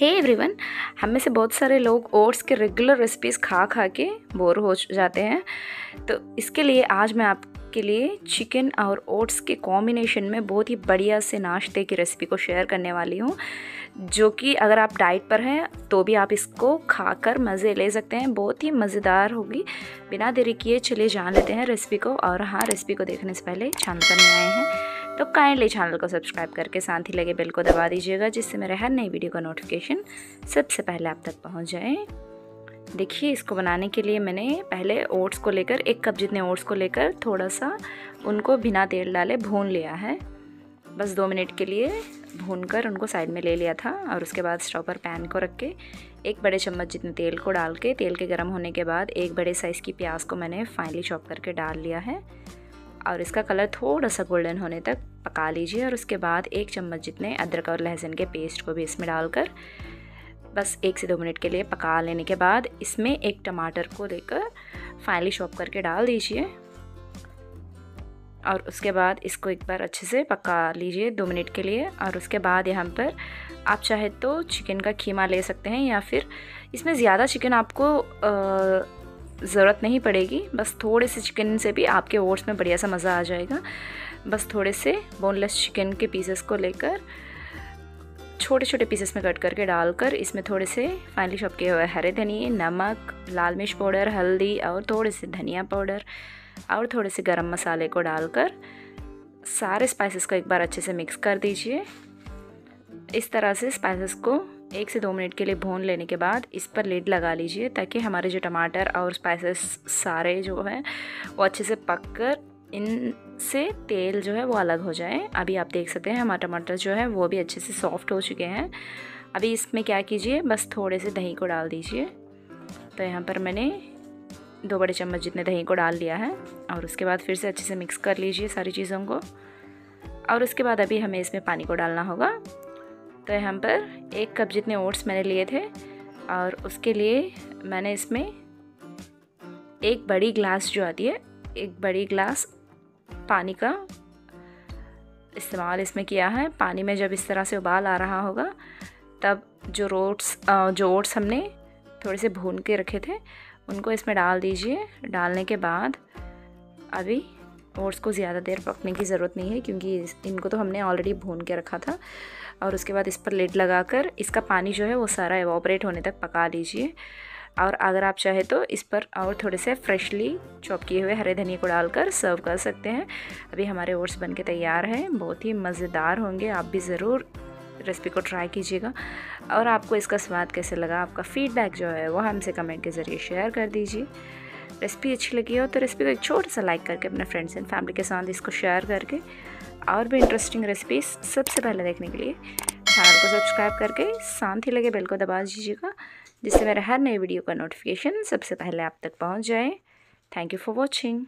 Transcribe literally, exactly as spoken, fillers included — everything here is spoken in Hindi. हे एवरीवन, हम में से बहुत सारे लोग ओट्स के रेगुलर रेसिपीज़ खा खा के बोर हो जाते हैं, तो इसके लिए आज मैं आपके लिए चिकन और ओट्स के कॉम्बिनेशन में बहुत ही बढ़िया से नाश्ते की रेसिपी को शेयर करने वाली हूँ, जो कि अगर आप डाइट पर हैं तो भी आप इसको खाकर मज़े ले सकते हैं। बहुत ही मज़ेदार होगी। बिना देरी किए चलिए जान लेते हैं रेसिपी को। और हाँ, रेसिपी को देखने से पहले चैनल पर नए हैं तो काइंडली चैनल को सब्सक्राइब करके साथ ही लगे बेल को दबा दीजिएगा, जिससे मेरे हर नई वीडियो का नोटिफिकेशन सबसे पहले आप तक पहुंच जाए। देखिए, इसको बनाने के लिए मैंने पहले ओट्स को लेकर एक कप जितने ओट्स को लेकर थोड़ा सा उनको बिना तेल डाले भून लिया है। बस दो मिनट के लिए भून कर उनको साइड में ले लिया था। और उसके बाद स्टोव पर पैन को रख के एक बड़े चम्मच जितने तेल को डाल के, तेल के गर्म होने के बाद एक बड़े साइज़ की प्याज को मैंने फाइनली चॉप करके डाल लिया है। और इसका कलर थोड़ा सा गोल्डन होने तक पका लीजिए। और उसके बाद एक चम्मच जितने अदरक और लहसुन के पेस्ट को भी इसमें डालकर बस एक से दो मिनट के लिए पका लेने के बाद इसमें एक टमाटर को देकर फाइनली चॉप करके डाल दीजिए। और उसके बाद इसको एक बार अच्छे से पका लीजिए दो मिनट के लिए। और उसके बाद यहाँ पर आप चाहे तो चिकन का खीमा ले सकते हैं, या फिर इसमें ज़्यादा चिकन आपको आ, ज़रूरत नहीं पड़ेगी। बस थोड़े से चिकन से भी आपके ओट्स में बढ़िया सा मज़ा आ जाएगा। बस थोड़े से बोनलेस चिकन के पीसेस को लेकर छोटे छोटे पीसेस में कट करके डालकर इसमें थोड़े से फाइनली चॉप किए हुए हरे धनिए, नमक, लाल मिर्च पाउडर, हल्दी और थोड़े से धनिया पाउडर और थोड़े से गरम मसाले को डालकर सारे स्पाइसेस को एक बार अच्छे से मिक्स कर दीजिए। इस तरह से स्पाइसेस को एक से दो मिनट के लिए भून लेने के बाद इस पर लिड लगा लीजिए, ताकि हमारे जो टमाटर और स्पाइसेस सारे जो हैं वो अच्छे से पककर इनसे तेल जो है वो अलग हो जाए। अभी आप देख सकते हैं हमारे टमाटर जो है वो भी अच्छे से सॉफ्ट हो चुके हैं। अभी इसमें क्या कीजिए, बस थोड़े से दही को डाल दीजिए। तो यहाँ पर मैंने दो बड़े चम्मच जितने दही को डाल लिया है। और उसके बाद फिर से अच्छे से मिक्स कर लीजिए सारी चीज़ों को। और उसके बाद अभी हमें इसमें पानी को डालना होगा। तो यहाँ पर एक कप जितने ओट्स मैंने लिए थे और उसके लिए मैंने इसमें एक बड़ी ग्लास जो आती है एक बड़ी ग्लास पानी का इस्तेमाल इसमें किया है। पानी में जब इस तरह से उबाल आ रहा होगा तब जो रोट्स जो ओट्स हमने थोड़े से भून के रखे थे उनको इसमें डाल दीजिए। डालने के बाद अभी ओट्स को ज़्यादा देर पकने की ज़रूरत नहीं है, क्योंकि इनको तो हमने ऑलरेडी भून के रखा था। और उसके बाद इस पर लिड लगाकर इसका पानी जो है वो सारा एवोपरेट होने तक पका लीजिए। और अगर आप चाहे तो इस पर और थोड़े से फ्रेशली चॉप किए हुए हरे धनिए को डालकर सर्व कर सकते हैं। अभी हमारे ओट्स बनके तैयार हैं, बहुत ही मज़ेदार होंगे। आप भी ज़रूर रेसिपी को ट्राई कीजिएगा। और आपको इसका स्वाद कैसे लगा, आपका फीडबैक जो है वो हमसे कमेंट के ज़रिए शेयर कर दीजिए। रेसिपी अच्छी लगी हो तो रेसिपी को एक छोटा सा लाइक करके अपने फ्रेंड्स एंड फैमिली के साथ इसको शेयर करके और भी इंटरेस्टिंग रेसिपीज सबसे पहले देखने के लिए चैनल को सब्सक्राइब करके साथ ही लगे बेल को दबा दीजिएगा, जिससे मेरे हर नई वीडियो का नोटिफिकेशन सबसे पहले आप तक पहुंच जाए। Thank you for watching.